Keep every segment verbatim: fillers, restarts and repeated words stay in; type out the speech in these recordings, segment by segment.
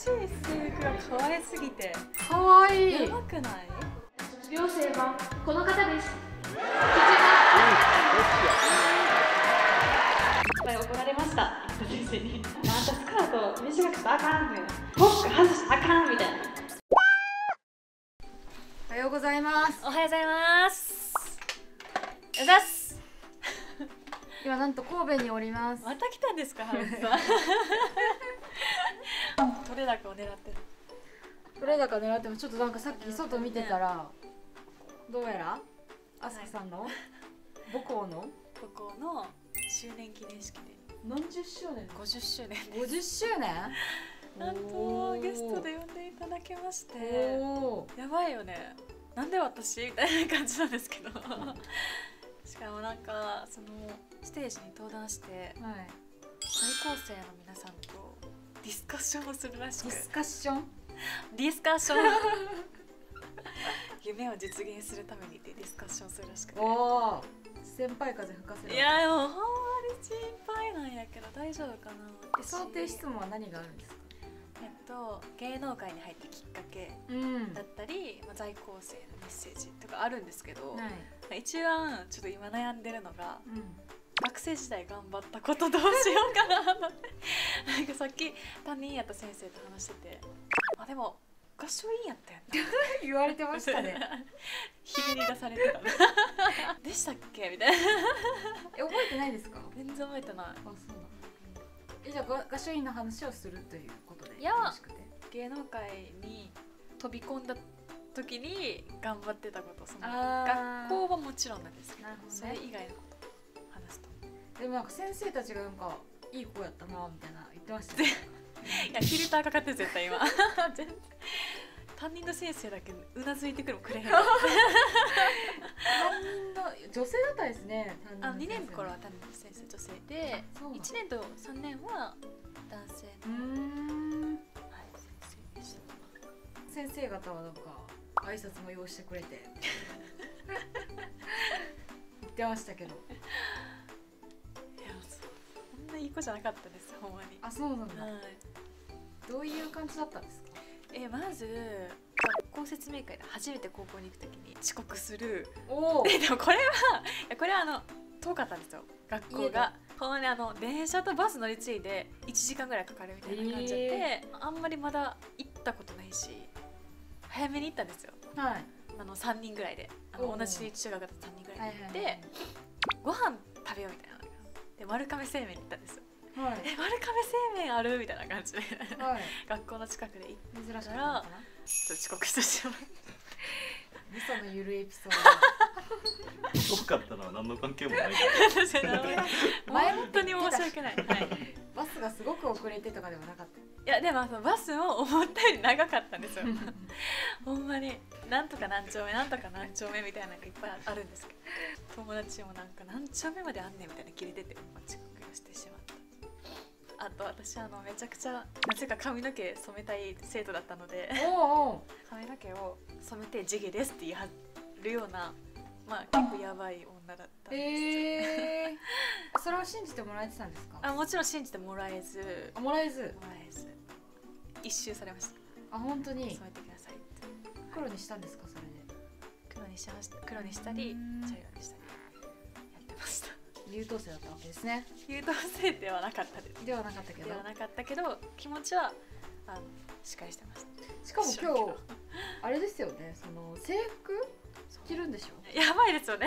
しい制服が可愛すぎて。可愛い。やばくない？卒業生はこの方です。こちら。いっぱい怒られました。先生に。あんたスカート短くしたらあかんみたいな。ポック外したらあかんみたいな。おはようございます。おはようございます。おはようございます。今なんと神戸におります。また来たんですか、ハルさん。トレ高を狙ってる。トレ高狙ってもちょっとなんかさっき外見てたら、どうやらあすきさんの母校の母校の周年記念式で何十周年、五十周年、五十周年。なんとゲストで呼んでいただきまして、やばいよね。なんで私みたいな感じなんですけど。しかもなんかそのステージに登壇して、はい、在校生の皆さんとディスカッションをするらしく、ディスカッションディスカッション夢を実現するためにってディスカッションするらしくて、おー先輩風吹かせる。いやもうほんまに心配なんやけど大丈夫かな。想定質問は何があるんですか。えっと芸能界に入ったきっかけだったり、うん、まあ、在校生のメッセージとかあるんですけど、はい、一番ちょっと今悩んでるのが、うん、学生時代頑張ったことどうしようかななんかさっき担任やった先生と話してて、あでも合唱いいやったやん言われてましたねひねり出されてたでしたっけみたいなえ覚えてないですか。全然覚えてない。あそうなの。じゃあ合唱院の話をするということで、いや芸能界に飛び込んだ時に頑張ってたこと、その学校はもちろんなんですけど、ね、それ以外のこと話すと、でもなんか先生たちがなんかいい子やったなみたいな言ってました、ね、いやフィルターかかってる絶対今担任の先生だけうなずいてくるもくれへん担任の女性だったですね。あにねん頃は担任の先生女性で、いちねんとさんねんは男性の先生方はなんか挨拶も用意してくれて言ってましたけど、いやそんないい子じゃなかったですほんまに。あそうなんだ、はい、どういう感じだったんですか。えまず学校説明会で初めて高校に行くときに遅刻する。おでもこれはこれはあの遠かったんですよ学校が。ほんであの電車とバス乗り継いでいちじかんぐらいかかるみたいな感じで、えー、あんまりまだ行ったことないし早めに行ったんですよ、はい、あのさんにんぐらいであの同じ中学だったさんにんぐらいで行ってご飯食べようみたいなで丸亀製麺に行ったんですよ。はい、え丸亀製麺あるみたいな感じで、はい、学校の近くで行ったら珍しかったのかな。ちょっと遅刻してしまうみそのゆるエピソードすごかったのは何の関係もない前本当に申し訳ない、はい、バスがすごく遅れてとかでもなかった。いやでもそのバスも思ったより長かったんですよほんまになんとか何丁目なんとか何丁目みたいなのがいっぱいあるんですけど、友達もなんか何丁目まであんねんみたいな切れてて遅刻してしまった。あと私あのめちゃくちゃなぜか髪の毛染めたい生徒だったので、おうおう髪の毛を染めて地毛ですって言い張るような、まあ結構やばい女だったんですよ、えー、それを信じてもらえてたんですか。あもちろん信じてもらえずもらえずもらえず一周されました。あ本当に染めてくださいって黒にしたんですか。それで黒にしました黒にしたり茶色にしたりやってました。優等生だったわけですね。優等生ではなかったです。ではなかったけど。ではなかったけど、気持ちはあのしっかりしてました。しかも今日あれですよね。その制服着るんでしょ。やばいですよね。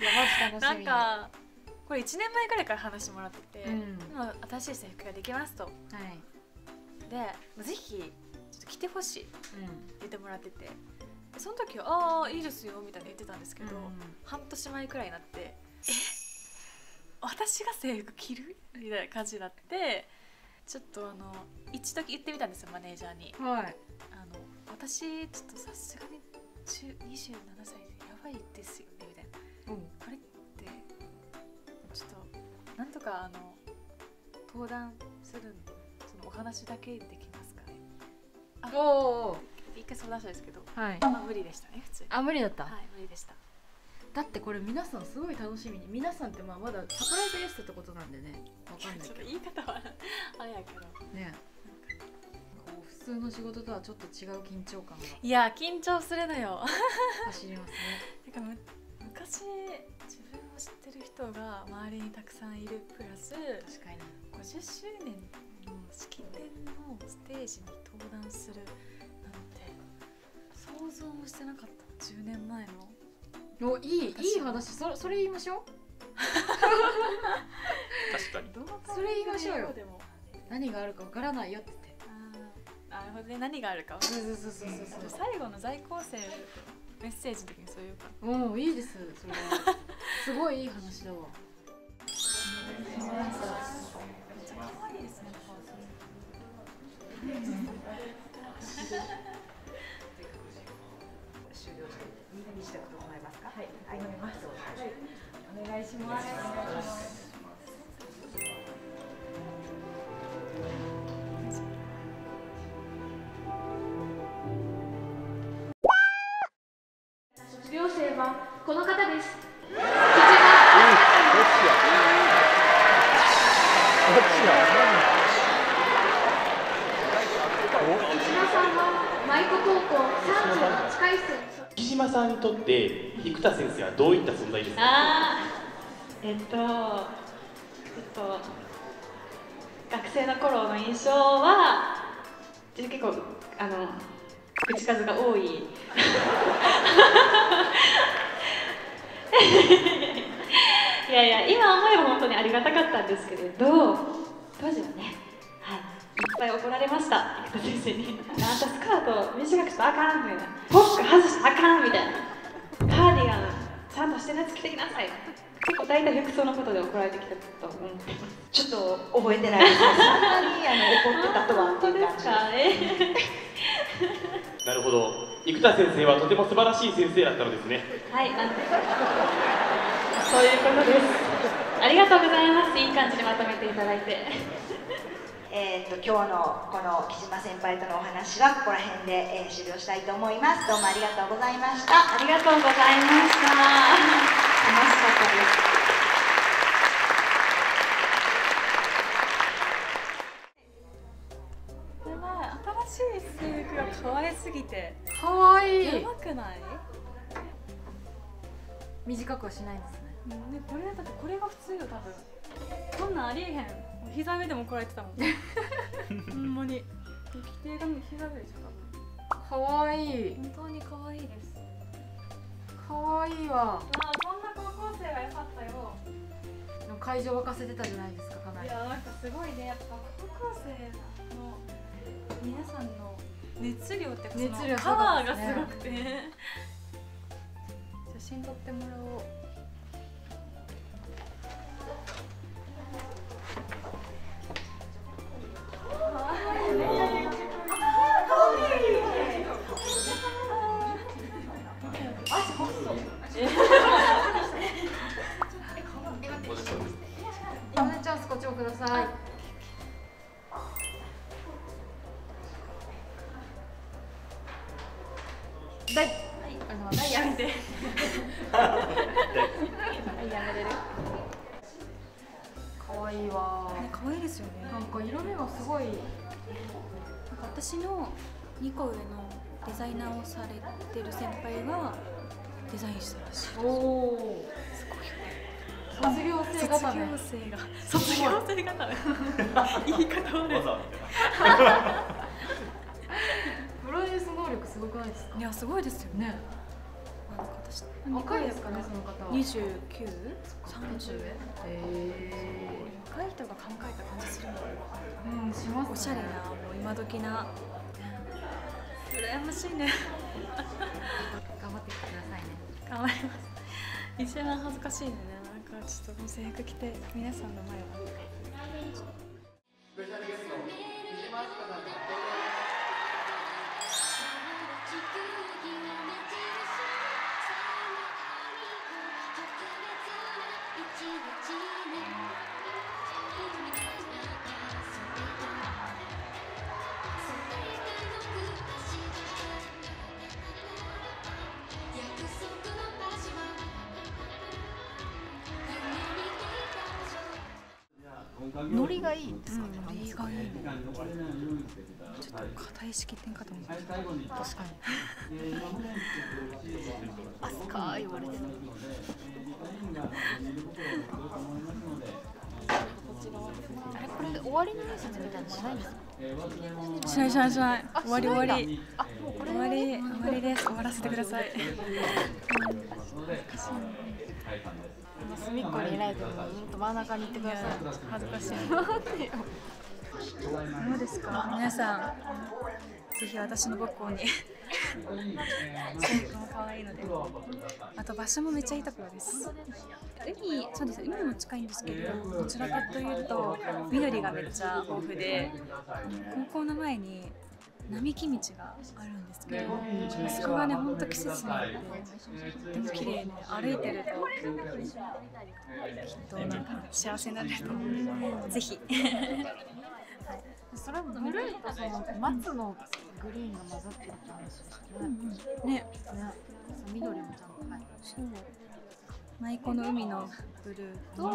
いやマジ楽しみ。なんかこれいちねんまえぐらいから話もらってて、うん、今新しい制服ができますと。はい。で、ぜひちょっと着てほしいって言ってもらってて、うん、その時はああいいですよみたいに言ってたんですけど、うん、半年前くらいになって。え私が制服着るみたいな感じになって、ちょっとあの一度言ってみたんですよマネージャーに、はい、あの私ちょっとさすがににじゅうななさいでやばいですよねみたいな、うん、これってちょっとなんとかあの登壇するそのお話だけできますかね。あお一回相談したんですけど、はい、まあ無理でしたね普通に。あ無理だった。はい無理でした。だってこれ皆さんすごい楽しみに、皆さんってまあまだサプライズゲストってことなんでね、わかんないけど言い方はあれやけどね、通の仕事とはちょっと違う緊張感が。いや緊張するのよ走りますね。てかむ昔自分を知ってる人が周りにたくさんいるプラス、確かにごじゅっしゅうねんの式典のステージに登壇するなんて想像もしてなかった。じゅうねんまえのおいいいい話。 そ, それ言いましょう確かにそれ言いましょうよ。でも何があるかわからないよって言って。ああ、なるほどね、何があるか。そうそうそうそうそう。最後の在校生メッセージの時にそういうか。おお、いいです。それはすごいいい話だわ。めっちゃ可愛いですね。終了してみんなにしたこともらえますか。はい、はい、飲みます。お願いします。この方です。こちら。木島さんは舞子高校さんじゅうはちかい生。木島さんにとって生田先生はどういった存在ですか？あー、えっと、ちょっと学生の頃の印象は結構あの口数が多い。いやいや、今思えば本当にありがたかったんですけれど、当時はね、はい、いっぱい怒られました、生田先生に。あんたスカート短くしたらあかんみたいな、ポック外したらあかんみたいな、カーディガンちゃんとしてるやつ着てきなさい。結構大体服装のことで怒られてきたと思ってます。ちょっと覚えてないです。そんなにあの怒ってたとは。本当ですか、えー、なるほど。生田先生はとても素晴らしい先生だったのですね。はい、なんてそういうことです。ありがとうございます。いい感じにまとめていただいて。えっと今日のこの木島先輩とのお話はここら辺で、えー、終了したいと思います。どうもありがとうございました。ありがとうございました。楽しかったです。新しい制服が可愛すぎて。可愛い。やばくない？短くはしないんですね。ね、これだってこれが普通よ多分。こんなんありえへん。お膝上でも来られてたもん。ほんまに。規定がもう膝上でしょ。可愛い。本当に可愛いです。可愛いわ。あ、こんな高校生が良かったよ。でも会場沸かせてたじゃないですか、かなり。いや、なんかすごいね、やっぱ高校生の。皆さんの熱量ってこのパワーがすごくて、ね、写真撮ってもらおう。チャンスこっちもください。だい、はい、あの、だいやめて。だいやめれる。可愛いわ。可愛いですよね。なんか色味がすごい。なんか私のにこうえのデザイナーをされてる先輩がデザインしたらしいです。おお。すごいよね。卒業生が。卒業生が。言い方悪い。すごくないですか。いや、すごいですよね。若いですかね、その方は。二十九、三十。ええ。若い人が考えた感じする。うん、します。おしゃれな、もう今時な。羨ましいね。頑張ってくださいね。頑張ります。一番恥ずかしいね、なんかちょっと制服着て、皆さんの前を。スペシャルゲスト、木島明日香さんです。ノリがいいんですかね。ノリがいい。ちょっと硬い式典かと思った。確かに。アスカー言われてる。あれこれ終わりの挨拶みたいなのしないんですか？しないしないしない。終わり終わり。終わり終わりです。終わらせてください。隅っこにいないと真ん中に行ってください。恥ずかしい。どうですか皆さん、ぜひ私の母校に。そうかも可愛いので、あと場所もめっちゃいいところです。海、そうです。海も近いんですけど、どちらかというと緑がめっちゃ豊富で、高校の前に並木道があるんですけど、そこがね本当季節になってとても綺麗に歩いてるときっとなんか幸せになると思う。ぜひ。それもブルーとその松のグリーンが混ざってるって話ですよね。ね。緑もちゃんと入ってる。舞妓の海のブルーと舞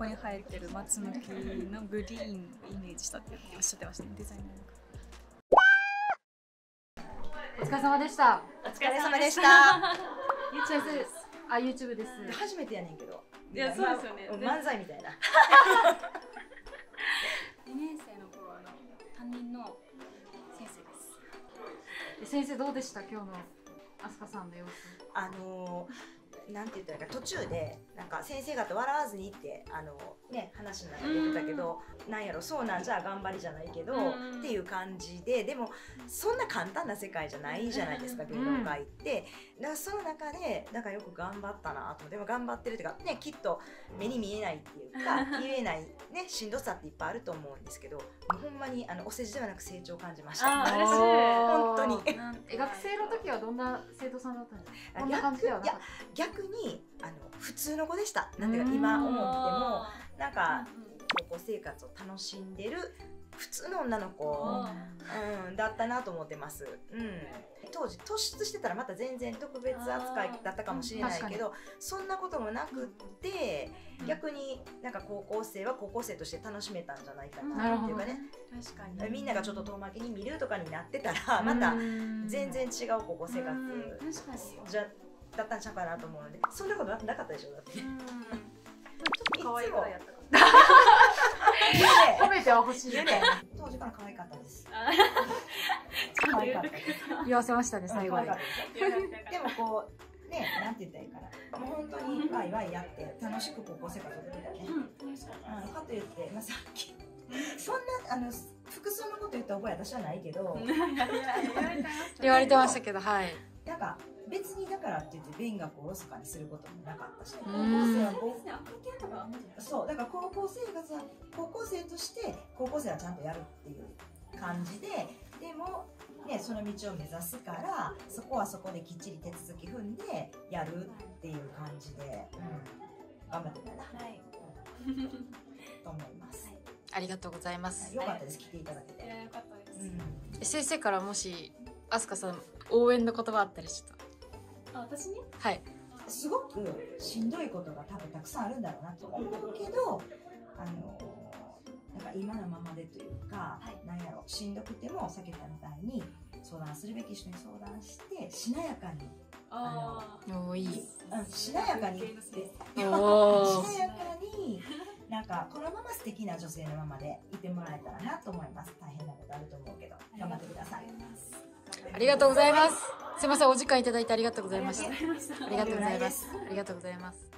妓に生えてる松の木のグリーンをイメージしたっておっしゃってましたね、デザイナーの方。お疲れ様でした。お疲れ様でした。YouTube です。あ、YouTube です。初めてやねんけど。いや、そうですよね。漫才みたいな。にねん生の頃の担任の先生です。先生どうでした今日の飛鳥さんの様子？あのー、なんて言ったらいいか、途中でなんか先生方笑わずにってあのー、ね話になってたけど、うん、なんやろそうなんじゃ頑張りじゃないけど、うん、っていう感じで、でもそんな簡単な世界じゃないじゃないですか、うん、芸能界って。だからその中でなんかよく頑張ったなと、でも頑張ってるっていうかね、きっと目に見えないっていうか言えない。ね、しんどさっていっぱいあると思うんですけど、ほんまにあのお世辞ではなく成長を感じました。あ、嬉しい。本当に。え、学生の時はどんな生徒さんだったんですか？こんな感じではなかった。いや、逆にあの普通の子でした。なんていうか今思ってもなんか高校生活を楽しんでる普通の女の子、うん、だったなと思ってます。うん。当時突出してたらまた全然特別扱いだったかもしれないけど、そんなこともなくって、うん、逆になんか高校生は高校生として楽しめたんじゃないかなっていうかね、確かにみんながちょっと遠巻きに見るとかになってたらまた全然違う高校生活じゃだったんちゃうかなと思うので、そんなことなかったでしょだって。ちょっと可愛いぐらいやったから褒めては欲しいね。当時から可愛かったです。可愛かった。言わせましたね最後に。でもこうね、なんて言ったらいいかな。もう本当にワイワイやって楽しく高校生活を送ってたね。うん。かといってまあさっきそんなあの複数のこと言った覚え私はないけど。言われてましたけど、はい。なんか別にだからって言って勉学をおろそかにすることもなかったし、高校生は高そうだから高校生活は高校生として高校生はちゃんとやるっていう感じで、でもねその道を目指すからそこはそこできっちり手続き踏んでやるっていう感じで、うん、頑張ってたな、はい、と思います。ありがとうございます。良かったです。来ていただけて。良かったです。うん、先生からもし飛鳥さん応援の言葉あったりした。あ、私に？はい。すごくしんどいことが多分たくさんあるんだろうなと思うけど、あのなんか今のままでというか、はい、なんやろしんどくても避けたみたいに相談するべき人に相談してしなやかに、あのいいしなやかにってしなやかになんかこのまま素敵な女性のままでいてもらえたらなと思います。大変なことあると思うけど頑張ってください。ありがとうございます。すみません、お時間いただいてありがとうございました。ありがとうございます。ありがとうございます。